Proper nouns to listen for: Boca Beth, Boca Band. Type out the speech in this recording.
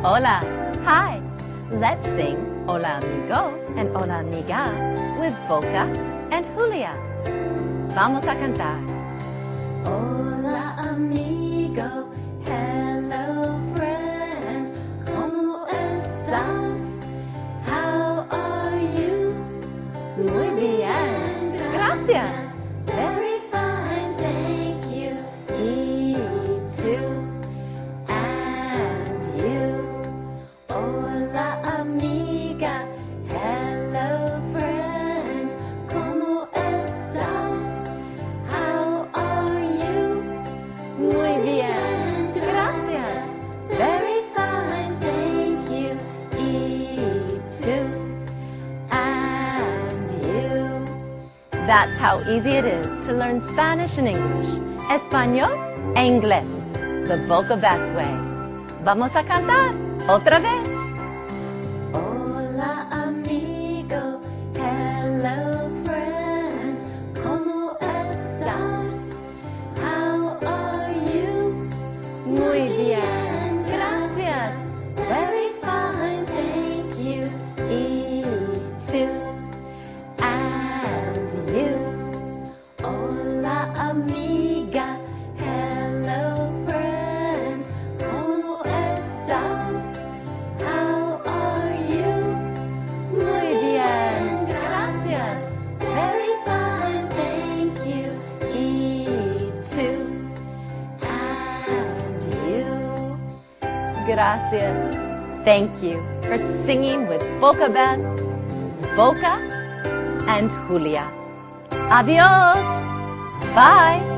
Hola, hi. Let's sing Hola Amigo and Hola Amiga with Boca and Julia. Vamos a cantar. Hola amigo, hello friend, ¿cómo estás? How are you? Muy bien, gracias. That's how easy it is to learn Spanish and English. Español e inglés. The Boca Beth way. Vamos a cantar otra vez. Hola amigo, hello friend, ¿cómo estás? How are you? Muy bien, gracias. Very fine, thank you. Y tú. Amiga, hello friend, ¿cómo estás? How are you? Muy bien, gracias. Very fine, thank you. Y tú, and you. Gracias, thank you for singing with Boca Band, Boca, and Julia. Adiós. Bye.